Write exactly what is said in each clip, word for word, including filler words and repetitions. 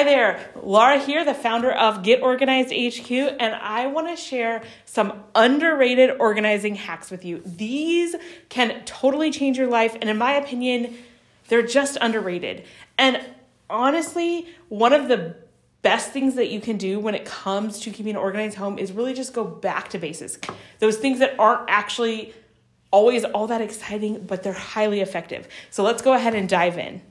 Hi there, Laura here, the founder of Get Organized H Q, and I want to share some underrated organizing hacks with you. These can totally change your life, and in my opinion, they're just underrated. And honestly, one of the best things that you can do when it comes to keeping an organized home is really just go back to basics. Those things that aren't actually always all that exciting, but they're highly effective. So let's go ahead and dive in.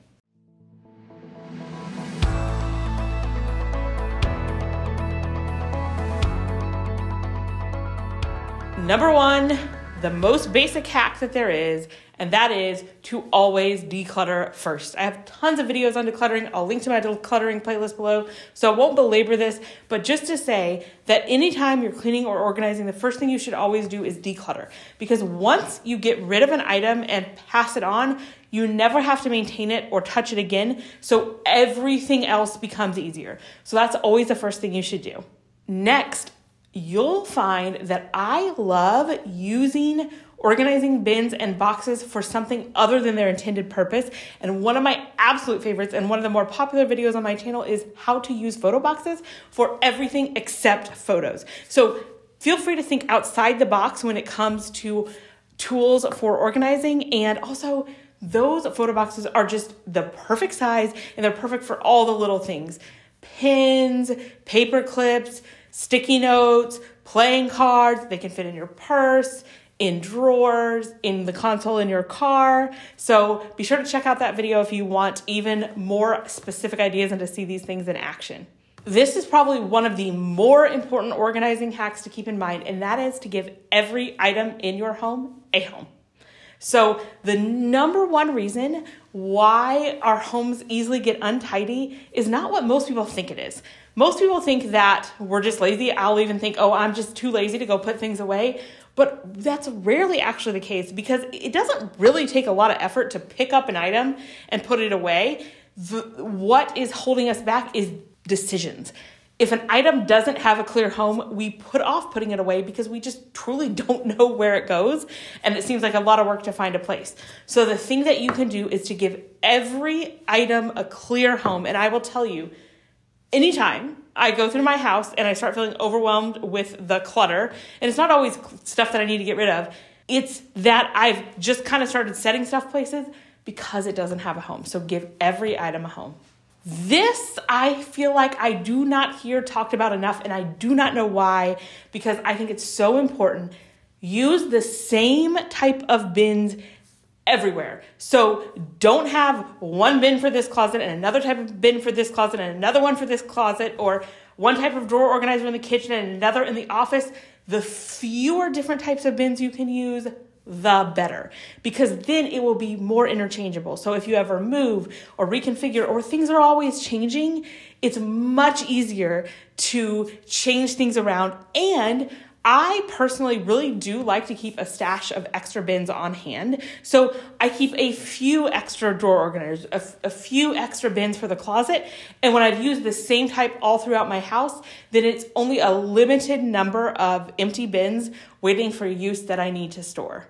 Number one, the most basic hack that there is, and that is to always declutter first. I have tons of videos on decluttering. I'll link to my decluttering playlist below, so I won't belabor this, but just to say that anytime you're cleaning or organizing, the first thing you should always do is declutter, because once you get rid of an item and pass it on, you never have to maintain it or touch it again, so everything else becomes easier. So that's always the first thing you should do. Next, you'll find that I love using organizing bins and boxes for something other than their intended purpose. And one of my absolute favorites and one of the more popular videos on my channel is how to use photo boxes for everything except photos. So feel free to think outside the box when it comes to tools for organizing, and also those photo boxes are just the perfect size and they're perfect for all the little things. Pins, paper clips, sticky notes, playing cards. They can fit in your purse, in drawers, in the console in your car. So be sure to check out that video if you want even more specific ideas and to see these things in action. This is probably one of the more important organizing hacks to keep in mind, and that is to give every item in your home a home. So the number one reason why our homes easily get untidy is not what most people think it is. Most people think that we're just lazy. I'll even think, oh, I'm just too lazy to go put things away. But that's rarely actually the case, because it doesn't really take a lot of effort to pick up an item and put it away. The, what is holding us back is decisions. If an item doesn't have a clear home, we put off putting it away because we just truly don't know where it goes, and it seems like a lot of work to find a place. So the thing that you can do is to give every item a clear home. And I will tell you, anytime I go through my house and I start feeling overwhelmed with the clutter, and it's not always stuff that I need to get rid of, it's that I've just kind of started setting stuff places because it doesn't have a home. So give every item a home. This, I feel like I do not hear talked about enough, and I do not know why, because I think it's so important. Use the same type of bins everywhere. So don't have one bin for this closet and another type of bin for this closet and another one for this closet, or one type of drawer organizer in the kitchen and another in the office. The fewer different types of bins you can use, the better, because then it will be more interchangeable. So if you ever move or reconfigure, or things are always changing, it's much easier to change things around. And I personally really do like to keep a stash of extra bins on hand. So I keep a few extra drawer organizers, a, a few extra bins for the closet. And when I've used the same type all throughout my house, then it's only a limited number of empty bins waiting for use that I need to store.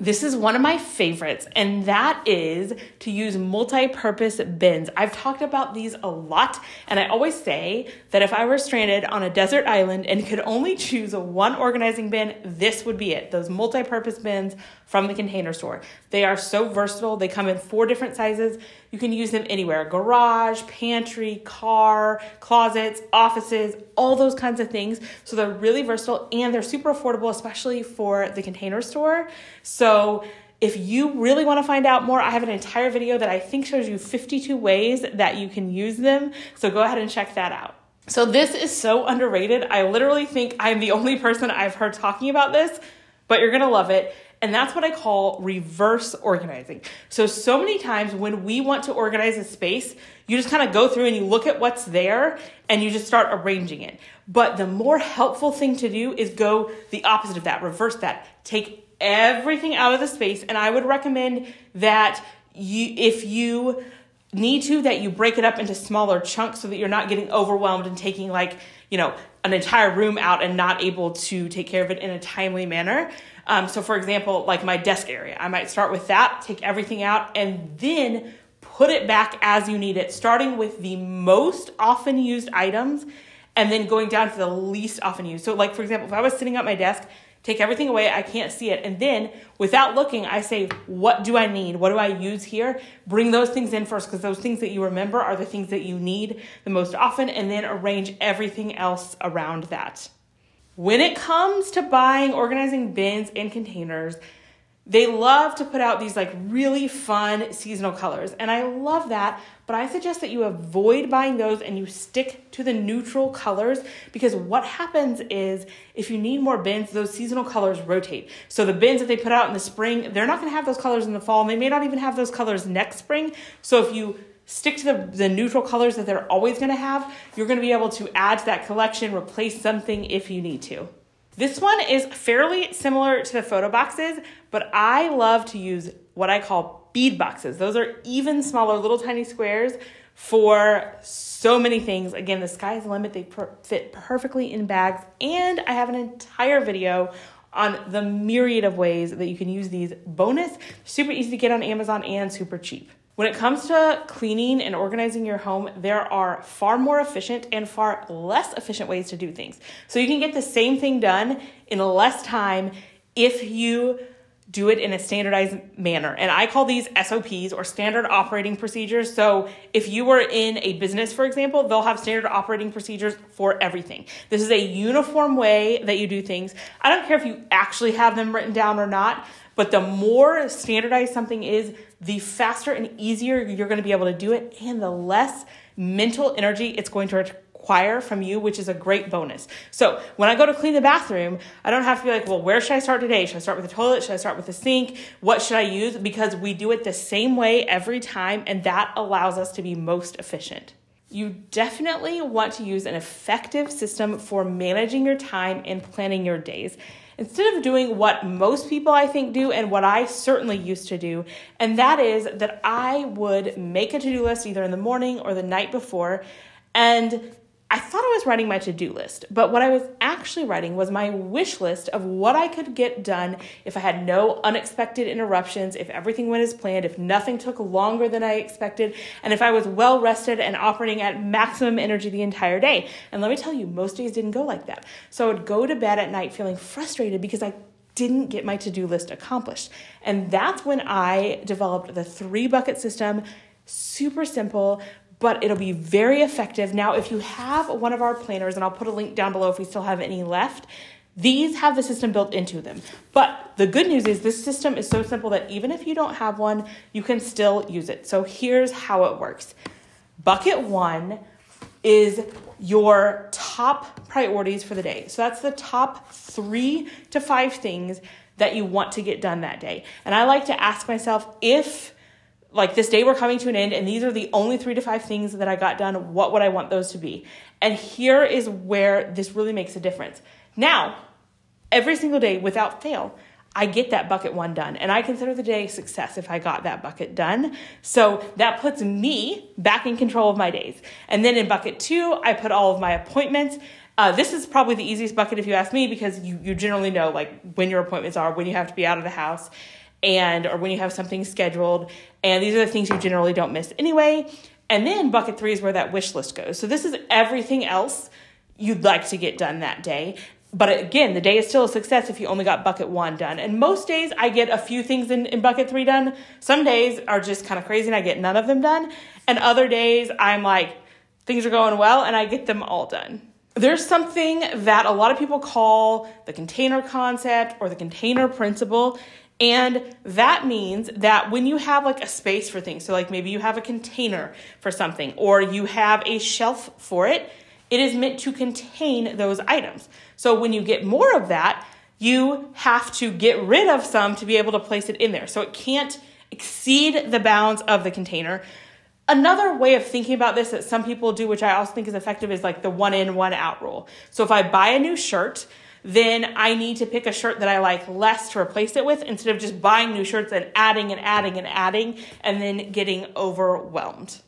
This is one of my favorites, and that is to use multi-purpose bins. I've talked about these a lot, and I always say that if I were stranded on a desert island and could only choose one organizing bin, this would be it. Those multi-purpose bins from the Container Store. They are so versatile. They come in four different sizes. You can use them anywhere: garage, pantry, car, closets, offices, all those kinds of things. So they're really versatile, and they're super affordable, especially for the Container Store. So So if you really want to find out more, I have an entire video that I think shows you fifty-two ways that you can use them. So go ahead and check that out. So this is so underrated. I literally think I'm the only person I've heard talking about this, but you're going to love it. And that's what I call reverse organizing. So, so many times when we want to organize a space, you just kind of go through and you look at what's there and you just start arranging it. But the more helpful thing to do is go the opposite of that, reverse that, take everything out of the space. And I would recommend that you, if you need to, that you break it up into smaller chunks so that you're not getting overwhelmed and taking, like, you know, an entire room out and not able to take care of it in a timely manner. Um, so for example, like my desk area, I might start with that, take everything out, and then put it back as you need it, starting with the most often used items and then going down to the least often used. So like, for example, if I was sitting at my desk, take everything away, I can't see it. And then without looking, I say, what do I need? What do I use here? Bring those things in first, because those things that you remember are the things that you need the most often, and then arrange everything else around that. When it comes to buying, organizing bins and containers, they love to put out these like really fun seasonal colors. And I love that, but I suggest that you avoid buying those and you stick to the neutral colors, because what happens is if you need more bins, those seasonal colors rotate. So the bins that they put out in the spring, they're not gonna have those colors in the fall, and they may not even have those colors next spring. So if you stick to the, the neutral colors that they're always gonna have, you're gonna be able to add to that collection, replace something if you need to. This one is fairly similar to the photo boxes, but I love to use what I call bead boxes. Those are even smaller, little tiny squares for so many things. Again, the sky's the limit. They per- fit perfectly in bags. And I have an entire video on the myriad of ways that you can use these. Bonus, super easy to get on Amazon and super cheap. When it comes to cleaning and organizing your home, there are far more efficient and far less efficient ways to do things. So you can get the same thing done in less time if you do it in a standardized manner. And I call these S O Ps, or standard operating procedures. So if you were in a business, for example, they'll have standard operating procedures for everything. This is a uniform way that you do things. I don't care if you actually have them written down or not, but the more standardized something is, the faster and easier you're going to be able to do it, and the less mental energy it's going to require from you, which is a great bonus. So when I go to clean the bathroom, I don't have to be like, well, where should I start today? Should I start with the toilet? Should I start with the sink? What should I use? Because we do it the same way every time, and that allows us to be most efficient. You definitely want to use an effective system for managing your time and planning your days, instead of doing what most people I think do and what I certainly used to do, and that is that I would make a to-do list either in the morning or the night before, and I thought I was writing my to-do list, but what I was actually writing was my wish list of what I could get done if I had no unexpected interruptions, if everything went as planned, if nothing took longer than I expected, and if I was well-rested and operating at maximum energy the entire day. And let me tell you, most days didn't go like that. So I would go to bed at night feeling frustrated because I didn't get my to-do list accomplished. And that's when I developed the three-bucket system, super simple, but it'll be very effective. Now, if you have one of our planners, and I'll put a link down below if we still have any left, these have the system built into them. But the good news is this system is so simple that even if you don't have one, you can still use it. So here's how it works. Bucket one is your top priorities for the day. So that's the top three to five things that you want to get done that day. And I like to ask myself, if like this day we're coming to an end and these are the only three to five things that I got done, what would I want those to be? And here is where this really makes a difference. Now, every single day without fail, I get that bucket one done, and I consider the day a success if I got that bucket done. So that puts me back in control of my days. And then in bucket two, I put all of my appointments. Uh, this is probably the easiest bucket if you ask me, because you, you generally know like when your appointments are, when you have to be out of the house, and or when you have something scheduled. And these are the things you generally don't miss anyway. And then bucket three is where that wish list goes. So this is everything else you'd like to get done that day. But again, the day is still a success if you only got bucket one done. And most days I get a few things in, in bucket three done. Some days are just kind of crazy and I get none of them done. And other days I'm like, things are going well and I get them all done. There's something that a lot of people call the container concept or the container principle. And that means that when you have like a space for things, so like maybe you have a container for something or you have a shelf for it, it is meant to contain those items. So when you get more of that, you have to get rid of some to be able to place it in there. So it can't exceed the bounds of the container. Another way of thinking about this that some people do, which I also think is effective, is like the one in, one out rule. So if I buy a new shirt, then I need to pick a shirt that I like less to replace it with, instead of just buying new shirts and adding and adding and adding and then getting overwhelmed.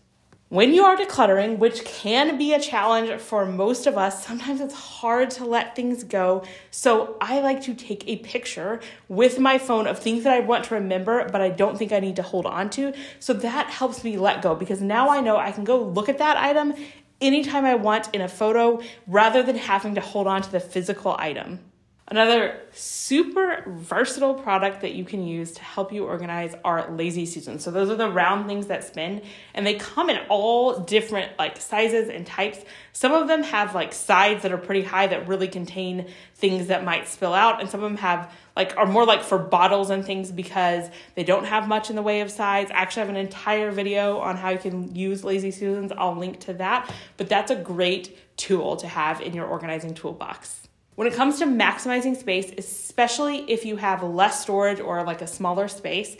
When you are decluttering, which can be a challenge for most of us, sometimes it's hard to let things go. So I like to take a picture with my phone of things that I want to remember, but I don't think I need to hold on to. So that helps me let go, because now I know I can go look at that item anytime I want in a photo rather than having to hold on to the physical item. Another super versatile product that you can use to help you organize are Lazy Susans. So those are the round things that spin, and they come in all different like sizes and types. Some of them have like sides that are pretty high that really contain things that might spill out, and some of them have like are more like for bottles and things because they don't have much in the way of size. I actually have an entire video on how you can use Lazy Susans. I'll link to that, but that's a great tool to have in your organizing toolbox. When it comes to maximizing space, especially if you have less storage or like a smaller space,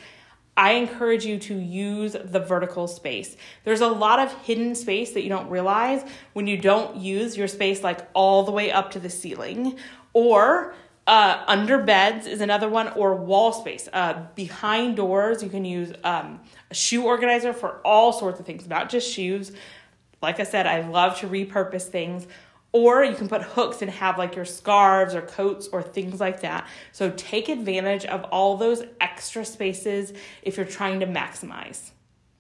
I encourage you to use the vertical space. There's a lot of hidden space that you don't realize when you don't use your space like all the way up to the ceiling, or uh, under beds is another one, or wall space. Uh, behind doors, you can use um, a shoe organizer for all sorts of things, not just shoes. Like I said, I love to repurpose things. Or you can put hooks and have like your scarves or coats or things like that. So take advantage of all those extra spaces if you're trying to maximize.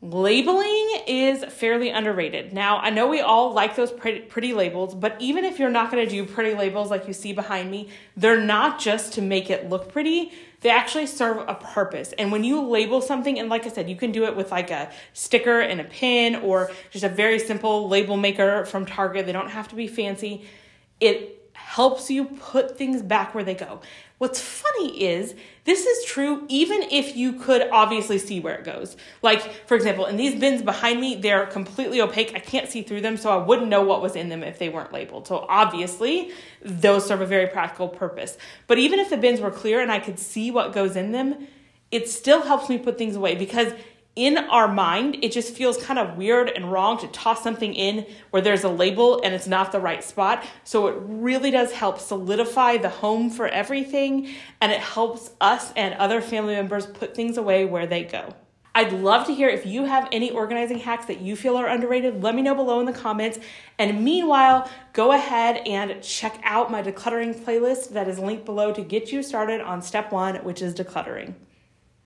Labeling is fairly underrated. Now, I know we all like those pretty labels, but even if you're not gonna do pretty labels like you see behind me, they're not just to make it look pretty. They actually serve a purpose. And when you label something, and like I said, you can do it with like a sticker and a pin or just a very simple label maker from Target. They don't have to be fancy. It helps you put things back where they go. What's funny is this is true even if you could obviously see where it goes. Like, for example, in these bins behind me, they're completely opaque. I can't see through them, so I wouldn't know what was in them if they weren't labeled. So obviously, those serve a very practical purpose. But even if the bins were clear and I could see what goes in them, it still helps me put things away, because in our mind, it just feels kind of weird and wrong to toss something in where there's a label and it's not the right spot. So it really does help solidify the home for everything, and it helps us and other family members put things away where they go. I'd love to hear if you have any organizing hacks that you feel are underrated. Let me know below in the comments. And meanwhile, go ahead and check out my decluttering playlist that is linked below to get you started on step one, which is decluttering.